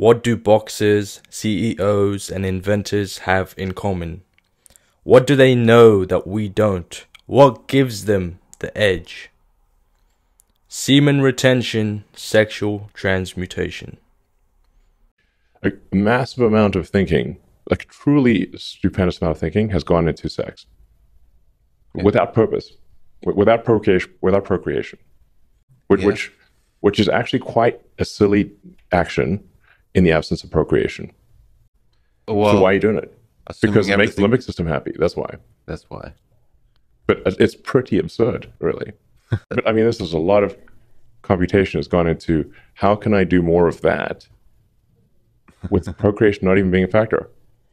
What do boxers, CEOs, and inventors have in common? What do they know that we don't? What gives them the edge? Semen retention, sexual transmutation. A massive amount of thinking, like a truly stupendous amount of thinking, has gone into sex. Yeah. Without purpose, without procreation, which, yeah. which is actually quite a silly action in the absence of procreation. Well, so why are you doing it? Because it makes the limbic system happy. That's why. That's why. But it's pretty absurd, really. But I mean, this is a lot of computation has gone into how can I do more of that with procreation not even being a factor.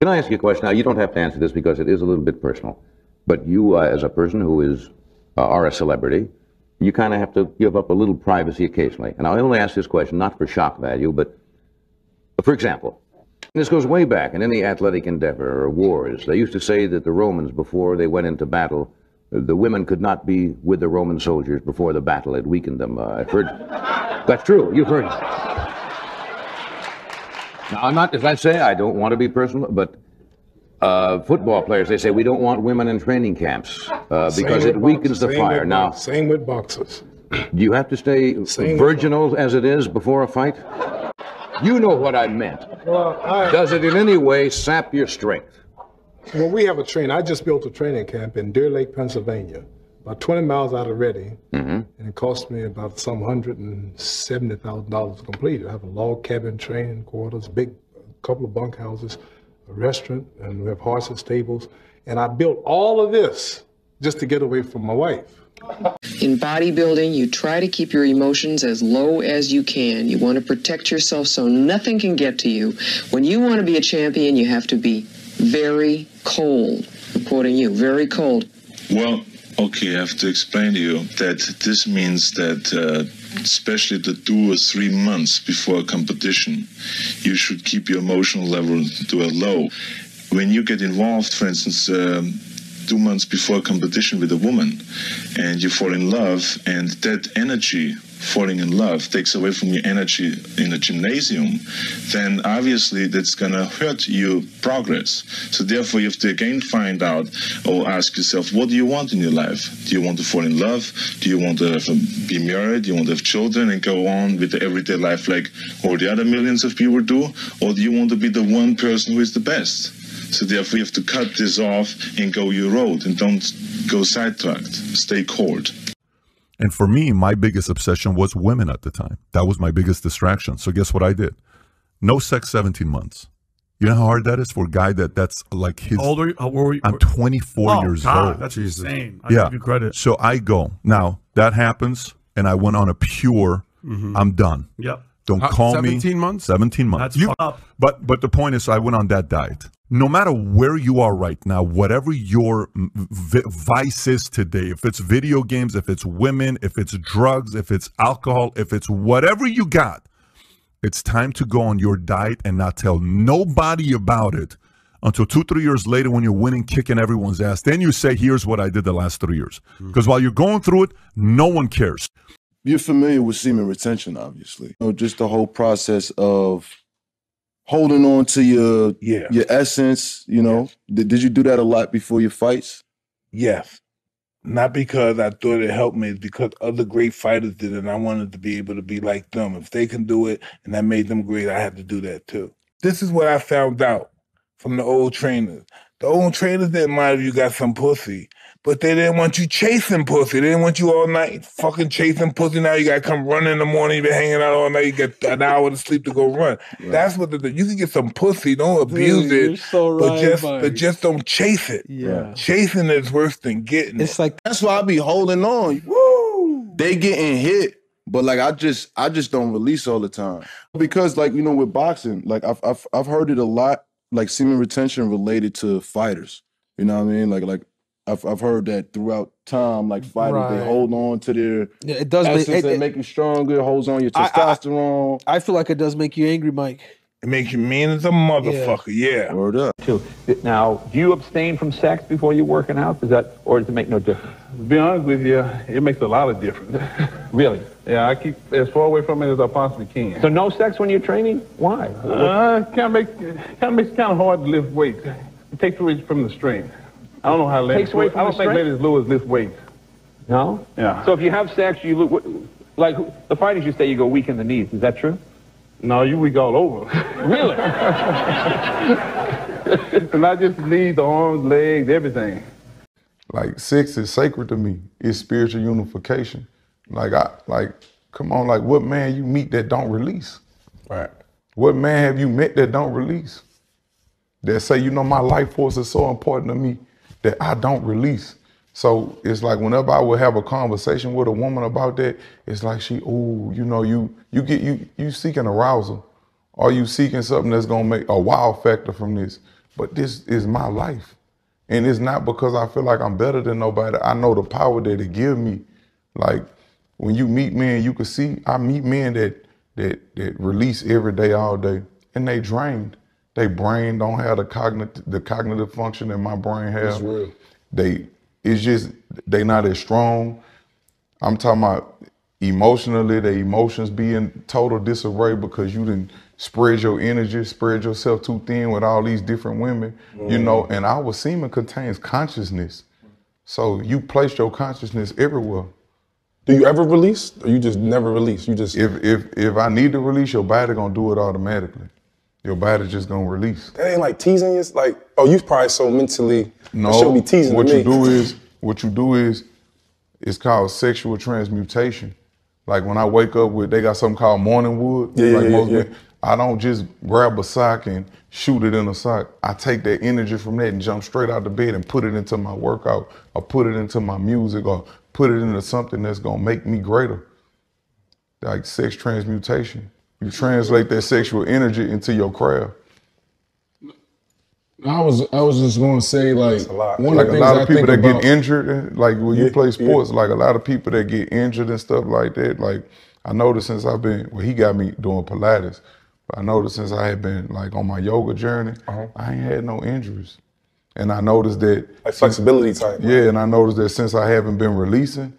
Can I ask you a question? Now, you don't have to answer this because it is a little bit personal. But you, as a person who is are a celebrity, you kind of have to give up a little privacy occasionally. And I only ask this question not for shock value, but for example, and this goes way back, and in the athletic endeavor or wars, they used to say that the Romans, before they went into battle, the women could not be with the Roman soldiers before the battle. It weakened them. I've heard that's true. You've heard that. Now, I'm not, as I say, I don't want to be personal, but football players, they say we don't want women in training camps because it weakens the fire. Now, same with boxers. Do you have to stay virginal as it is before a fight? You know what I meant. Well, does it in any way sap your strength? Well, we have a train. I just built a training camp in Deer Lake, Pennsylvania, about 20 miles out of Reading, and it cost me about some $170,000 to complete. I have a log cabin, training quarters, big couple of bunkhouses, a restaurant, and we have horse and stables. And I built all of this just to get away from my wife. In bodybuilding, you try to keep your emotions as low as you can. You want to protect yourself so nothing can get to you. When you want to be a champion, you have to be very cold. I'm quoting you, very cold. Well, okay, I have to explain to you that this means that especially the 2 or 3 months before a competition, you should keep your emotional level to a low. When you get involved, for instance, 2 months before a competition with a woman, and you fall in love, and that energy falling in love takes away from your energy in the gymnasium, then obviously that's gonna hurt your progress. So therefore you have to again find out or ask yourself, what do you want in your life? Do you want to fall in love? Do you want to be married? Do you want to have children and go on with the everyday life like all the other millions of people do? Or do you want to be the one person who is the best? So therefore you have to cut this off and go your road and don't go sidetracked. Stay cold. And for me, my biggest obsession was women at the time. That was my biggest distraction. So guess what I did? No sex, 17 months. You know how hard that is for a guy that's like his... Older, I'm 24 years old. That's insane. I give you credit. So I go. Now, that happens, and I went on a pure, I'm done. Yep. Don't call 17 me. 17 months? 17 months. That's up. But the point is, I went on that diet. No matter where you are right now, whatever your vice is today, if it's video games, if it's women, if it's drugs, if it's alcohol, if it's whatever you got, it's time to go on your diet and not tell nobody about it until 2-3 years later when you're winning, kicking everyone's ass. Then you say, here's what I did the last 3 years. Because while you're going through it, no one cares. You're familiar with semen retention, obviously. You know, just the whole process of holding on to your your essence, you know? Did you do that a lot before your fights? Yes. Not because I thought it helped me, because other great fighters did it, and I wanted to be able to be like them. If they can do it, and that made them great, I had to do that too. This is what I found out from the old trainers. The old trainers didn't mind if you got some pussy, but they didn't want you chasing pussy. They didn't want you all night fucking chasing pussy. Now you got to come run in the morning. You've been hanging out all night. You get an hour to sleep to go run. Right. That's what the, you can get some pussy. Don't abuse it. You're so right, but just don't chase it. Yeah. Chasing is worse than getting it. Like, that's why I be holding on. Woo! They getting hit. But like, I just don't release all the time. Because like, you know, with boxing, like I've heard it a lot, like semen retention related to fighters. You know what I mean? Like, I've heard that throughout time, like fighters, they hold on to their essence and make you stronger, holds on your testosterone. I feel like it does make you angry, Mike. It makes you mean as a motherfucker, yeah. Word up. Now, do you abstain from sex before you're working out? Does that, or does it make no difference? To be honest with you, it makes a lot of difference. Really? Yeah, I keep as far away from it as I possibly can. So no sex when you're training? Why? It kind of makes it kind of hard to lift weights. It takes away from the strength. I don't know how ladies. Takes away from the strength? I don't think ladies low as lift weights. No? Yeah. So if you have sex, you look like the fighters. You say you go weak in the knees. Is that true? No, you weak all over. Really? Not just the knees, the arms, legs, everything. Like, sex is sacred to me. It's spiritual unification. Like, come on, like, what man you meet that don't release? Right. What man have you met that don't release? That say, you know, my life force is so important to me that I don't release. So it's like whenever I would have a conversation with a woman about that, it's like she, ooh, you know, you seeking arousal. Or you seeking something that's gonna make a wow factor from this. But this is my life. And it's not because I feel like I'm better than nobody. I know the power that it give me. Like, when you meet men, you can see, I meet men that release every day, all day, and they drained. They brain don't have the cognitive function that my brain has. That's real. It's just, they not as strong. I'm talking about emotionally, their emotions be in total disarray because you didn't spread your energy, spread yourself too thin with all these different women, you know, and our semen contains consciousness. So you place your consciousness everywhere. Do you ever release, or you just never release? You just... If I need to release, your body gonna do it automatically. Your body just gonna release. That ain't like teasing you? Like, oh, you probably so mentally... No, that should be teasing what me. What you do is, it's called sexual transmutation. Like when I wake up with, they got something called morning wood. Yeah, most men, I don't just grab a sock and shoot it in a sock. I take that energy from that and jump straight out the bed and put it into my workout, or put it into my music, or put it into something that's gonna make me greater. Like sex transmutation. You translate that sexual energy into your craft. I was just gonna say, like, a lot of people that get injured, like when you play sports, like a lot of people that get injured and stuff like that. Like, I noticed since I've been, well, he got me doing Pilates, but I noticed since I had been like on my yoga journey, I ain't had no injuries. And I noticed that like flexibility type. Yeah, and I noticed that since I haven't been releasing,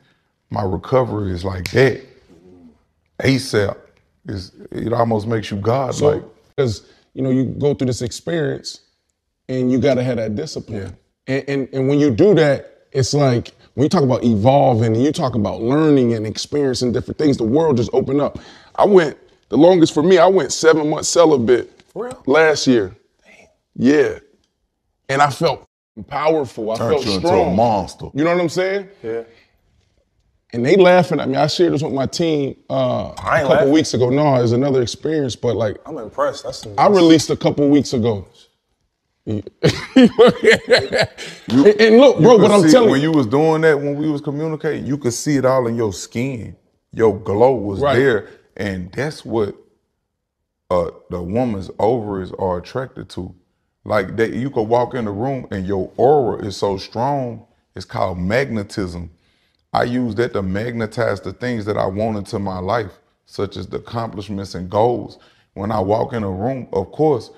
my recovery is like that. ASAP. It almost makes you God-like. So, because you know, you go through this experience. And you gotta have that discipline. Yeah. And when you do that, it's like, when you talk about evolving, and you talk about learning and experiencing different things, the world just opened up. The longest for me, I went 7 months celibate last year. Damn. Yeah. And I felt powerful, I felt strong. Turned you into a monster. You know what I'm saying? Yeah. And they laughing at me. I shared this with my team a couple weeks ago. No, it was another experience, but like. I'm impressed, I released a couple weeks ago. And look, bro, what I'm telling you. When you was doing that, when we was communicating, you could see it all in your skin. Your glow was there. And that's what the woman's ovaries are attracted to. Like, that, you could walk in the room and your aura is so strong. It's called magnetism. I use that to magnetize the things that I want into my life, such as the accomplishments and goals. When I walk in a room, of course,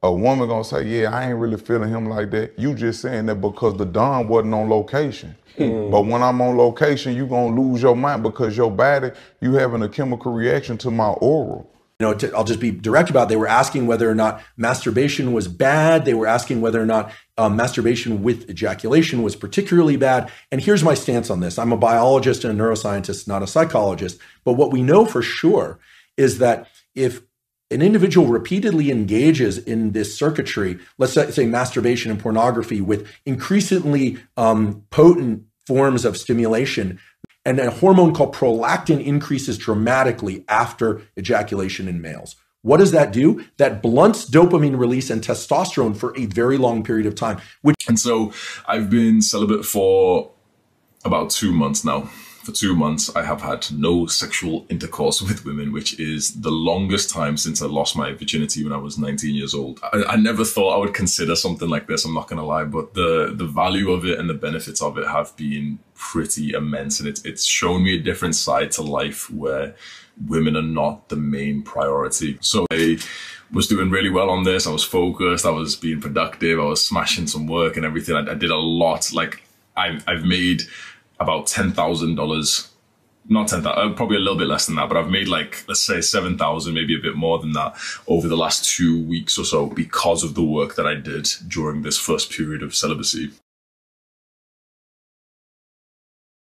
a woman gonna say, yeah, I ain't really feeling him like that. You just saying that because the Don wasn't on location. But when I'm on location, you gonna lose your mind because your body, you having a chemical reaction to my aura. You know, I'll just be direct about it. They were asking whether or not masturbation was bad. They were asking whether or not masturbation with ejaculation was particularly bad. And here's my stance on this. I'm a biologist and a neuroscientist, not a psychologist. But what we know for sure is that if an individual repeatedly engages in this circuitry, let's say masturbation and pornography, with increasingly potent forms of stimulation, and a hormone called prolactin increases dramatically after ejaculation in males. What does that do? That blunts dopamine release and testosterone for a very long period of time. And so I've been celibate for about 2 months now. For 2 months, I have had no sexual intercourse with women, which is the longest time since I lost my virginity when I was 19 years old. I never thought I would consider something like this, I'm not going to lie, but the value of it and the benefits of it have been pretty immense. And it's shown me a different side to life where women are not the main priority. So I was doing really well on this. I was focused, I was being productive, I was smashing some work and everything. I did a lot. Like I've made about $10,000, not 10,000, probably a little bit less than that, but I've made like, let's say 7,000, maybe a bit more than that over the last 2 weeks or so because of the work that I did during this first period of celibacy.